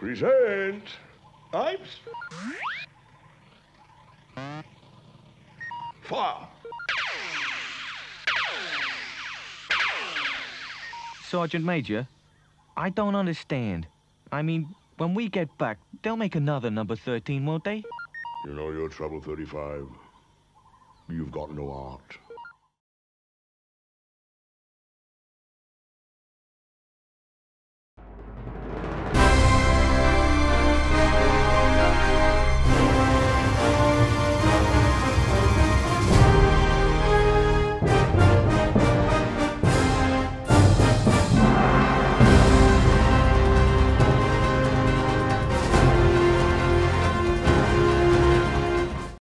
Present. I'm... Fire. Sergeant Major, I don't understand. I mean, when we get back, they'll make another number 13, won't they? You know your trouble, 35. You've got no heart.